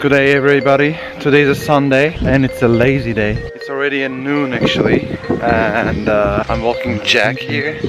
Good day everybody, today is a Sunday and it's a lazy day. It's already at noon actually and I'm walking Jack here.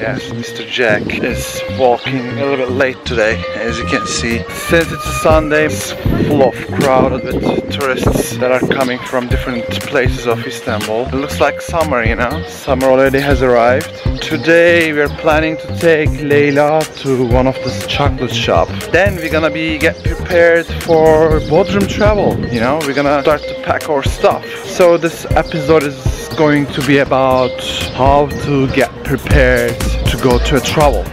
Yes, Mr. Jack is walking a little bit late today, as you can see. Since it's a Sunday, it's full of crowded with tourists that are coming from different places of Istanbul. It looks like summer, you know? Summer already has arrived. Today we're planning to take Leila to one of the chocolate shops. Then we're gonna get prepared for Bodrum travel, you know? We're gonna start to pack our stuff. So this episode is going to be about how to get prepared to go to a travel.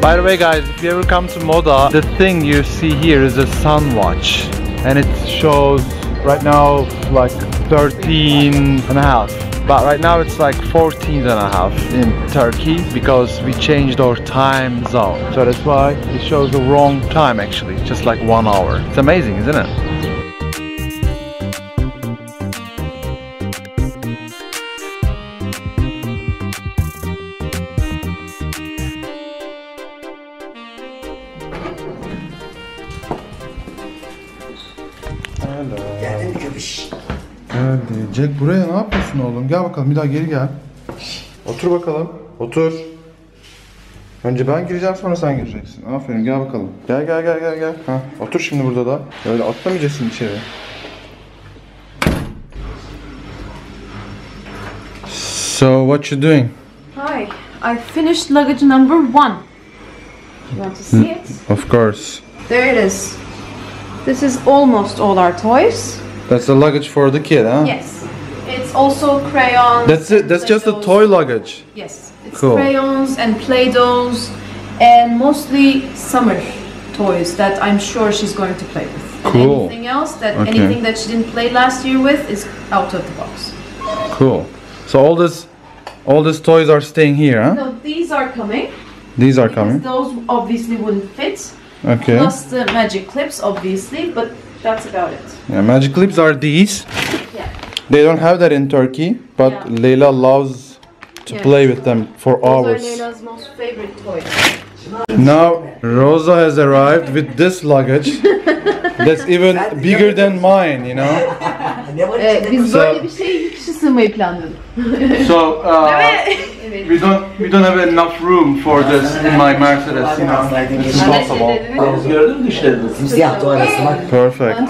By the way guys, if you ever come to Moda, the thing you see here is a sun watch and it shows right now like 13.5, but right now it's like 14.5 in Turkey because we changed our time zone, so that's why it shows the wrong time actually, just like 1 hour. It's amazing, isn't it? Geldin mi köpüş? Geldi. Jack buraya ne yapıyorsun oğlum? Gel bakalım, bir daha geri gel. Otur bakalım. Otur. Önce ben gireceğim, sonra sen gireceksin. Aferin, gel bakalım. Gel gel gel gel gel. Ha, otur şimdi burada da. Öyle atlamayacaksın içeri. So what you doing? Hi. I finished luggage number 1. You want to see it? Of course. There it is. This is almost all our toys. That's the luggage for the kid, huh? Yes. It's also crayons. That's it. That's just the toy luggage. Yes. It's cool. Crayons and Play-Dohs and mostly summer toys that I'm sure she's going to play with. Cool. Anything else that okay. Anything that she didn't play last year with is out of the box. Cool. So all these toys are staying here, huh? No, these are coming. These are coming. Those obviously wouldn't fit. Okay. Plus the magic clips, obviously, but that's about it. Yeah, magic clips are these. Yeah. They don't have that in Turkey, but yeah. Leila loves to play with them for hours. Those are Leila's most favorite toys. Now Rosa has arrived with this luggage. That's even bigger than mine, you know. We don't have enough room for this in my Mercedes, you know. It's impossible. Perfect.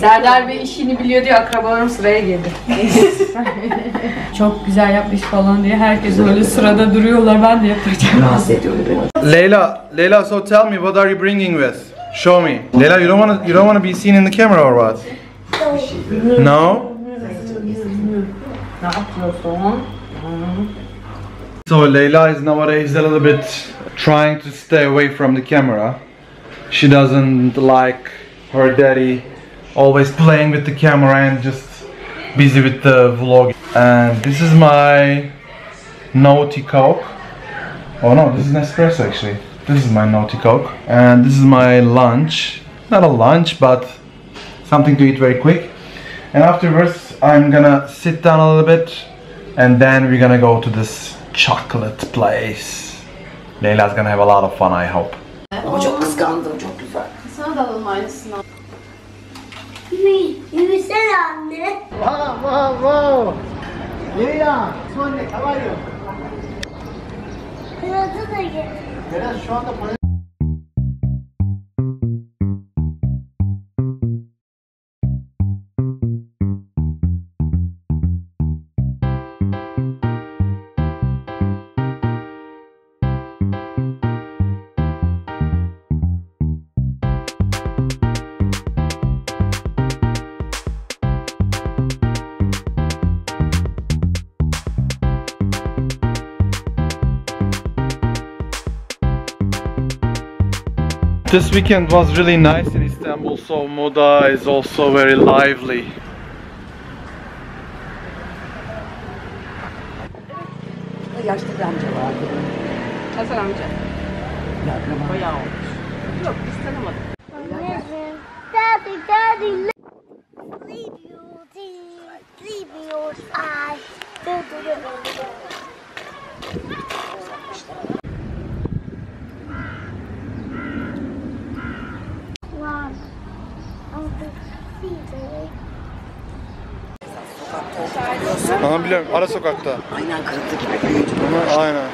Serdar Bey işini biliyor diyor, akrabalarım sıraya girdi. Çok güzel yapmış falan diye herkes öyle sırada duruyorlar, ben de yapacağım. Leila, so tell me, what are you bringing with? Show me. Leila, you don't want to be seen in the camera or what? No? So Leila is nowadays a little bit trying to stay away from the camera. She doesn't like her daddy always playing with the camera and just busy with the vlog. And this is my Naughty Coke. Oh no, this is Nespresso actually. This is my Naughty Coke. And this is my lunch. Not a lunch, but something to eat very quick. And afterwards, I'm gonna sit down a little bit and then we're gonna go to this chocolate place. Leila's gonna have a lot of fun, I hope. Ama çok kıskandım, çok güzel. Sana da alın aynısını. Yürüsene anne. Wow, wow, wow. Leila, son ne? How are you? Biraz da gel. Biraz şu anda para... This weekend was really nice in Istanbul, so Moda is also very lively. yaşlı bir amca vardı. Hasan amca. Bayağı olmuş. Yok biz tanımadık. Daddy, daddy, leave your teeth, leave your eyes. Wow. Aha biliyorum, ara sokakta. Aynen, kırıklı gibi büyüdü. Aynen.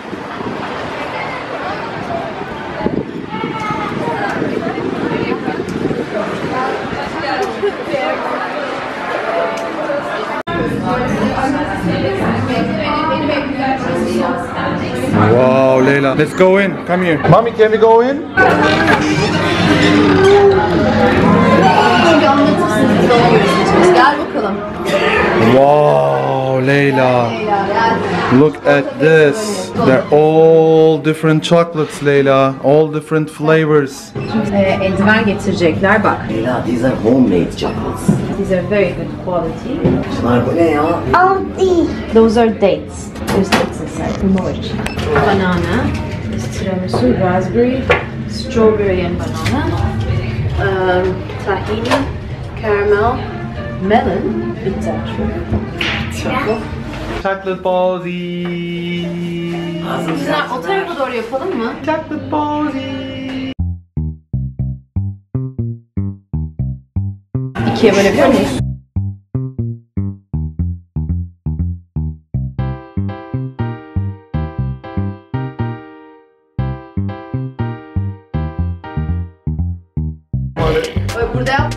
Wow, Leila. Let's go in. Come here. Mommy, can we go in? Gel bakalım. Wow, Leila. Look at this. They're all different chocolates, Leila. All different flavors. Eldiven getirecekler bak. Leila, these are homemade chocolates. These are very good quality. Şunlar bu ne ya? Those are dates. There's dates inside. Mocha, banana, tiramisu, raspberry, strawberry and banana, tahini, caramel, melon, pistachio, chocolate balls. Azıcık o tarafa doğru yapalım mı? Chocolate balls. İkiye bölebilir miyiz? Burada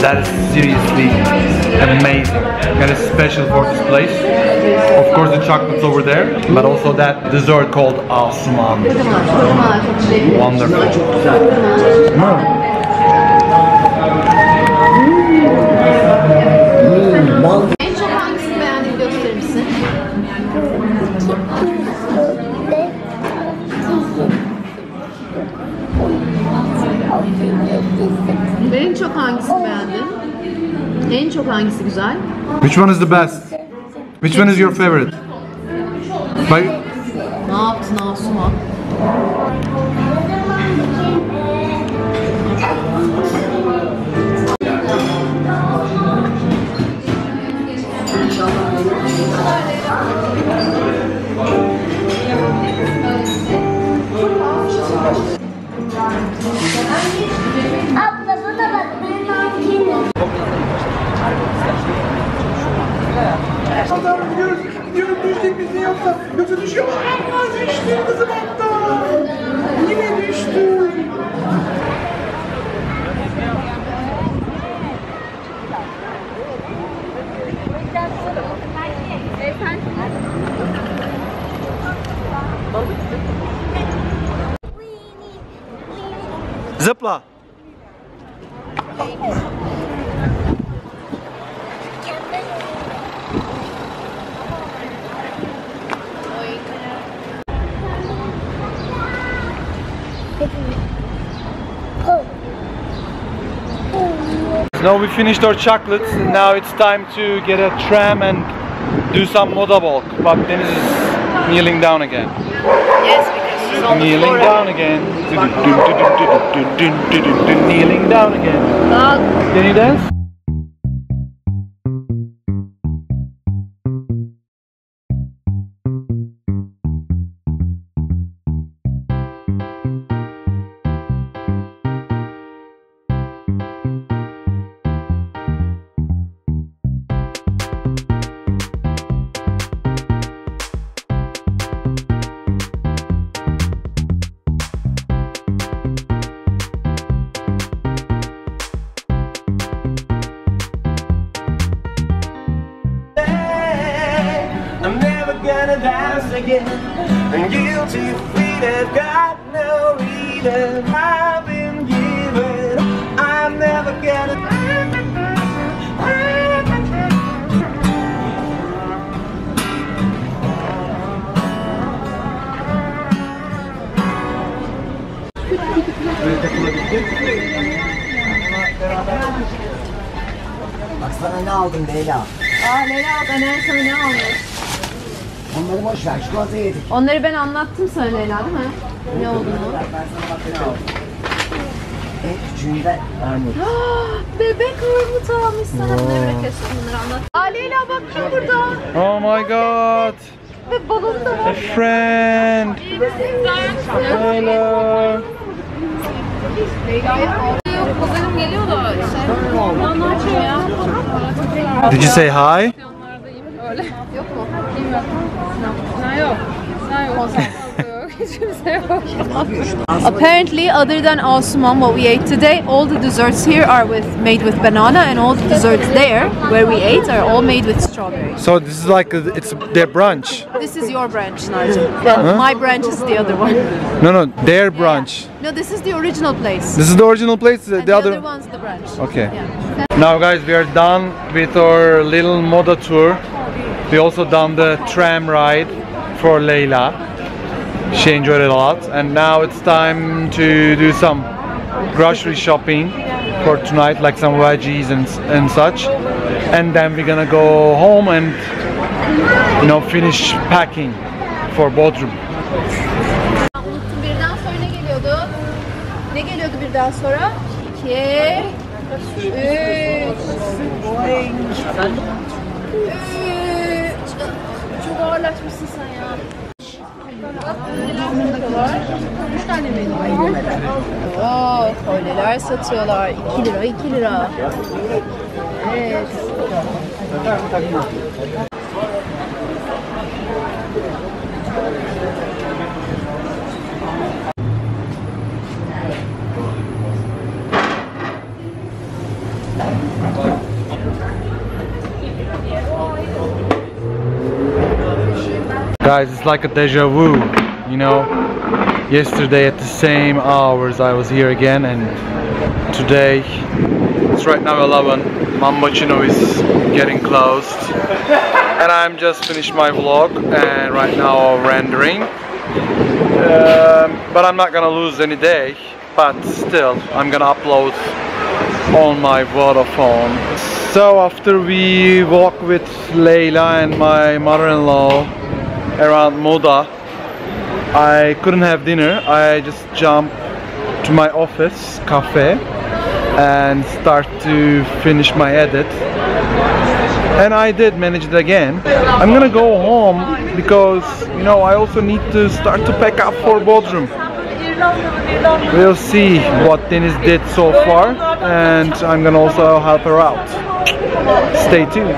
that is seriously amazing and it's special for this place. Of course the chocolates over there, but also that dessert called Asuman. Wonderful. En çok hangisini beğendiğini gösterir misin? En çok hangisini beğendin? En çok hangisi güzel? Which one is the best? Which one is your favorite? Bye. Ne yaptın Asuman? Abla buna bak, benim mankinim. Allah'ım gidiyoruz, gidiyoruz, düştük bizi yoksa. Yoksa düşüyor mu? Ay düştü, kızım attı. Yine düştü. Zıpla. Now we finished our chocolates and now it's time to get a tram and do some Moda walk. But Deniz is kneeling down again. Yes, because he's on the floor. Kneeling down again. Kneeling down again. Can you dance? Again, and guilty feet have got no reason. I've been given, I'm never gonna. böyle takılabildik. Beraber bak sana ne aldım Leyla. Aa Leyla ben en son ne aldım? Onları boş ver, çikolata yedik. Onları ben anlattım sana Leyla değil mi? Ne olduğunu? Ben sana bak ne aldım. En küçüğünde armut. Bebek armut almış sana. Ne bırakıyorsun bunları anlat. Aa Leyla bak kim burada? Oh my god. Ve balonu da var. A friend. Hello. Kuzenim geliyor da şey ya. Did you say hi? Yok mu? Yok. Apparently, other than Asuman, what we ate today, all the desserts here are made with banana, and all the desserts there, where we ate, are all made with strawberry. So this is like it's their brunch. This is your brunch, Nigel. Huh? My brunch is the other one. No, their brunch. Yeah. No, this is the original place. This is the original place. And the other one's the brunch. Okay. Yeah. Now, guys, we are done with our little Moda tour. We also done the tram ride for Leila. She enjoyed it a lot, and now it's time to do some grocery shopping for tonight, like some veggies and such, and then we're gonna go home and, you know, finish packing for Bodrum. Unuttum, birden sonra ne geliyordu? Ne geliyordu birden sonra? 2, 3. Çok ağırlaşmışsın sen ya. Üç tane miydi? Ooo, kolyeler satıyorlar. 2 lira. Evet. Guys, it's like a deja vu, you know. Yesterday at the same hours I was here again, and today it's right now 11. Mamoccino is getting closed, and I'm just finished my vlog and right now rendering. But I'm not gonna lose any day. But still, I'm gonna upload on my Vodafone. So after we walk with Leila and my mother-in-law around Moda, I couldn't have dinner. I just jumped to my office cafe and start to finish my edit, and I did manage it again. I'm gonna go home because, you know, I also need to start to pack up for Bodrum. We'll see what Deniz did so far, and I'm gonna also help her out. Stay tuned.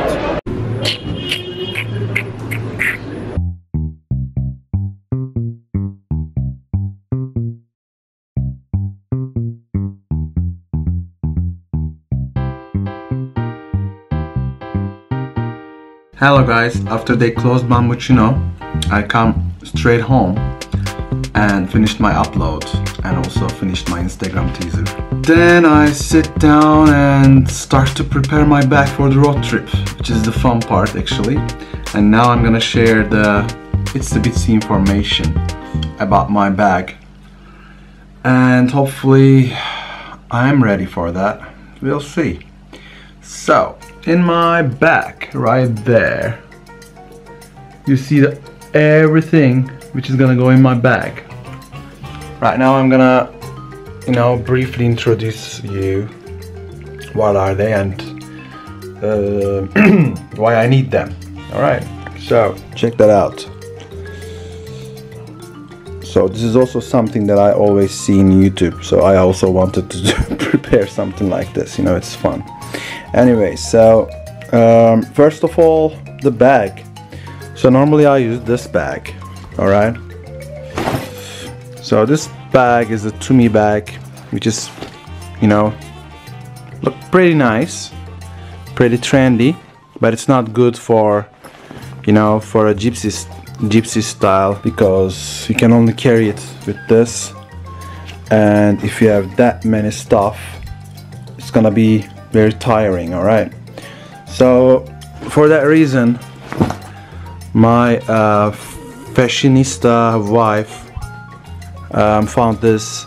Hello guys, after they closed Mamoccino, I come straight home and finished my upload and also finished my Instagram teaser. Then I sit down and start to prepare my bag for the road trip, which is the fun part actually. And now I'm gonna share the itsy-bitsy information about my bag. And hopefully I'm ready for that. We'll see. So, in my bag, right there, you see everything which is gonna go in my bag. Right now I'm gonna, you know, briefly introduce you what are they and why I need them. Alright, so check that out. So this is also something that I always see in YouTube, so I also wanted to prepare something like this, you know, it's fun. Anyway, so first of all, the bag. So normally I use this bag, all right? So this bag is a Tumi bag, which is, you know, look pretty nice, pretty trendy, but it's not good for, you know, for a gypsy style, because you can only carry it with this, and if you have that many stuff, it's gonna be very tiring, alright? So, for that reason, my fashionista wife found this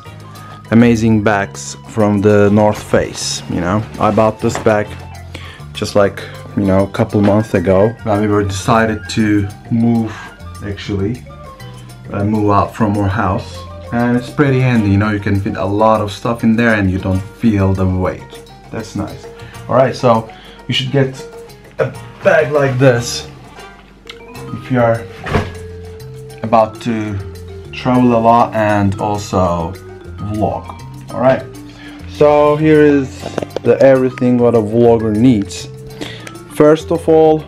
amazing bags from the North Face, you know. I bought this bag just like, you know, a couple months ago when we were decided to move, actually move out from our house, and it's pretty handy, you know, you can fit a lot of stuff in there and you don't feel the weight. That's nice. Alright, so you should get a bag like this if you are about to travel a lot and also vlog. Alright, so here is the everything what a vlogger needs. First of all,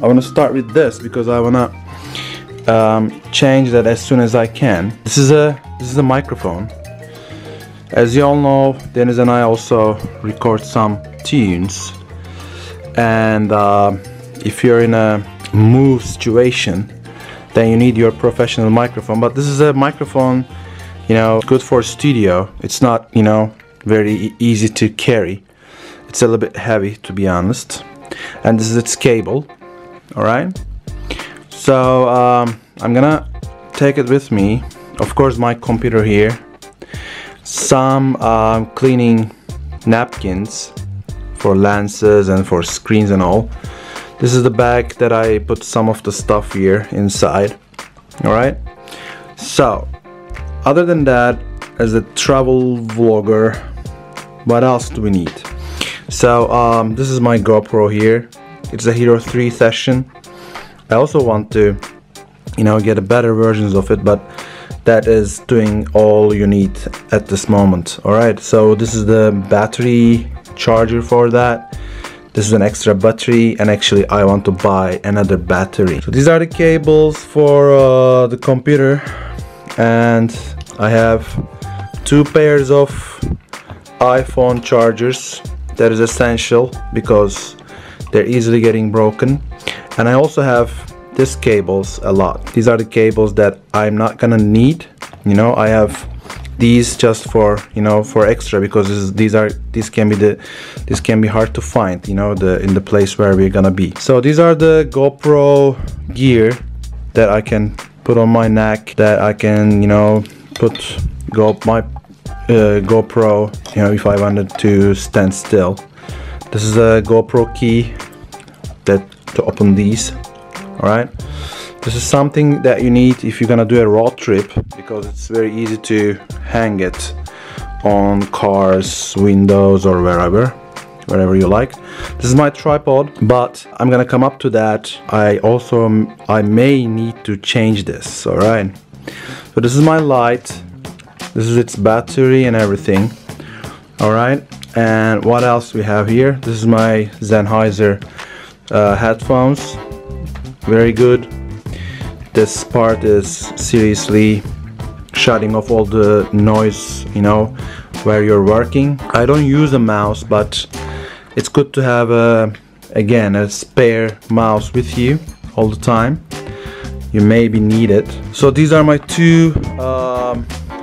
I want to start with this because I want to change that as soon as I can. This is a microphone. As you all know, Deniz and I also record some tunes, and if you're in a move situation, then you need your professional microphone. But this is a microphone, you know, good for studio. It's not, you know, very easy to carry. It's a little bit heavy, to be honest. And this is its cable. All right, so I'm gonna take it with me, of course my computer here, some cleaning napkins for lenses and for screens and all. This is the bag that I put some of the stuff here inside. All right, so other than that, as a travel vlogger, what else do we need? So this is my GoPro here. It's a Hero 3 session. I also want to, you know, get a better versions of it, but that is doing all you need at this moment. All right, so this is the battery charger for that. This is an extra battery, and actually I want to buy another battery. So these are the cables for the computer, and I have two pairs of iPhone chargers. That is essential because they're easily getting broken. And I also have these cables a lot. These are the cables that I'm not gonna need, you know. I have these just for, you know, for extra, because this is, these can be hard to find, you know, in the place where we're gonna be. So these are the GoPro gear that I can put on my neck, that I can, you know, put GoPro, you know, if I wanted to stand still. This is a GoPro key that to open these. All right, this is something that you need if you're gonna do a road trip, because it's very easy to hang it on cars, windows, or wherever you like. This is my tripod, but I'm gonna come up to that. I may need to change this. All right, so this is my light. This is its battery and everything. Alright, and what else we have here? This is my Sennheiser headphones. Very good. This part is seriously shutting off all the noise, you know, where you're working. I don't use a mouse, but it's good to have a spare mouse with you all the time. You maybe need it. So these are my two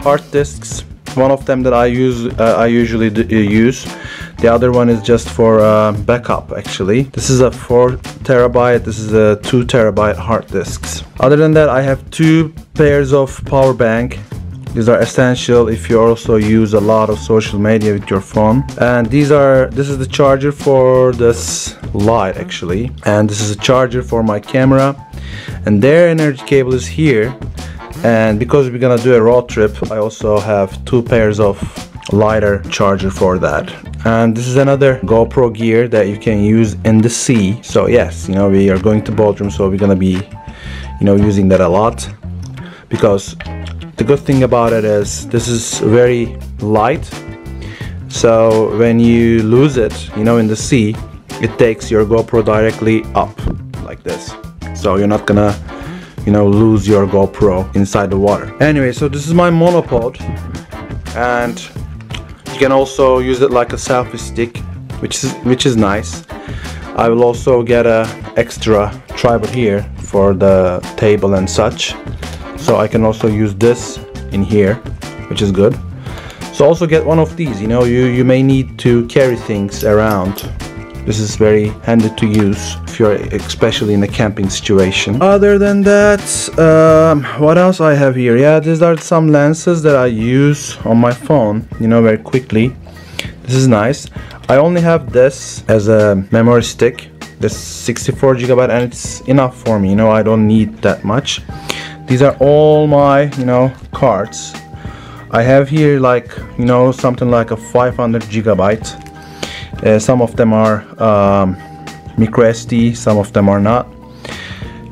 hard disks. One of them that I use, I usually use. The other one is just for backup, actually. This is a 4 terabyte. This is a 2 terabyte hard disks. Other than that, I have two pairs of power bank. These are essential if you also use a lot of social media with your phone. And this is the charger for this light, actually. And this is a charger for my camera. And their energy cable is here. And because we're gonna do a road trip, I also have two pairs of lighter charger for that. And this is another GoPro gear that you can use in the sea. So yes, you know, we are going to Bodrum, so we're gonna be, you know, using that a lot, because the good thing about it is this is very light. So when you lose it, you know, in the sea, it takes your GoPro directly up like this. So you're not gonna, you know, lose your GoPro inside the water. Anyway, so this is my monopod, and you can also use it like a selfie stick, which is nice. I will also get a extra tripod here for the table and such, so I can also use this in here, which is good. So also get one of these, you know, you may need to carry things around. This is very handy to use if you're especially in a camping situation. Other than that, what else I have here? Yeah, these are some lenses that I use on my phone, you know, very quickly. This is nice. I only have this as a memory stick. This 64 GB, and it's enough for me, you know, I don't need that much. These are all my, you know, cards. I have here, like, you know, something like a 500 GB. Some of them are micro SD, some of them are not,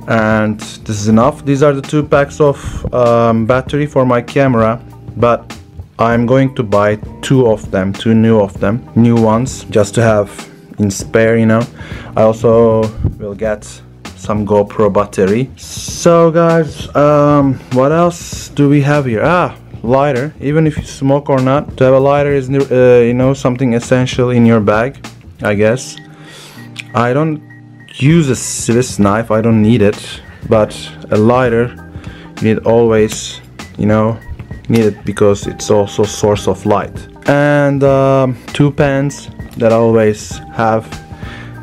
and this is enough. These are the 2 packs of battery for my camera, but I'm going to buy 2 new ones just to have in spare, you know. I also will get some GoPro battery. So guys, what else do we have here? Lighter. Even if you smoke or not, to have a lighter is you know, something essential in your bag, I guess. I don't use a Swiss knife, I don't need it, but a lighter you need always, you know, need it because it's also source of light. And 2 pens that I always have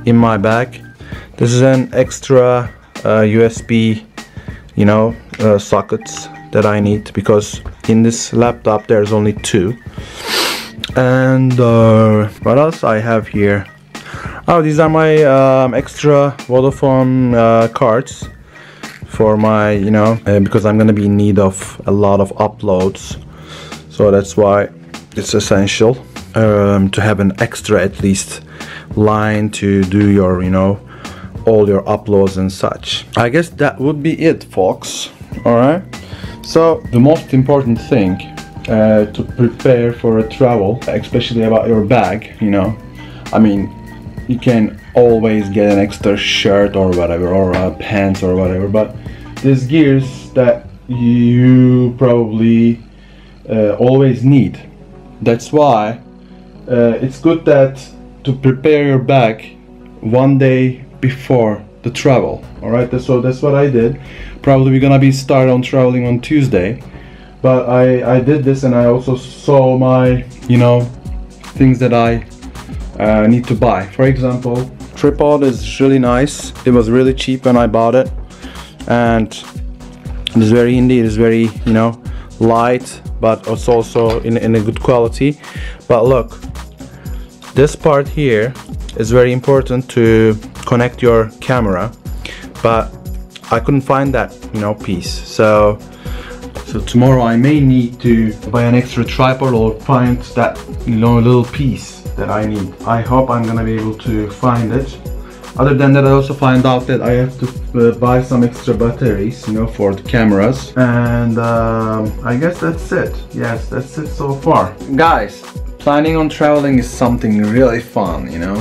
in my bag. This is an extra USB, you know, sockets that I need because in this laptop there's only 2. And what else I have here? Oh, these are my extra Vodafone cards for my, you know, because I'm gonna be in need of a lot of uploads, so that's why it's essential to have an extra, at least, line to do your, you know, all your uploads and such. I guess that would be it, folks. All right. So the most important thing to prepare for a travel, especially about your bag, you know, I mean, you can always get an extra shirt or whatever, or pants or whatever, but these gears that you probably always need. That's why it's good that to prepare your bag one day before the travel. All right, so that's what I did. Probably we're gonna be start on traveling on Tuesday, but I did this, and I also saw my, you know, things that I need to buy. For example, tripod is really nice. It was really cheap when I bought it, and it's very indie. It is very, you know, light, but it's also in a good quality. But look, this part here is very important to connect your camera, but I couldn't find that, you know, piece. So tomorrow I may need to buy an extra tripod or find that, you know, little piece that I need. I hope I'm gonna be able to find it. Other than that, I also find out that I have to buy some extra batteries, you know, for the cameras. And I guess that's it. Yes, that's it so far. Guys, planning on traveling is something really fun, you know.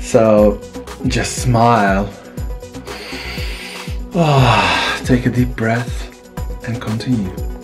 So just smile, take a deep breath, and continue.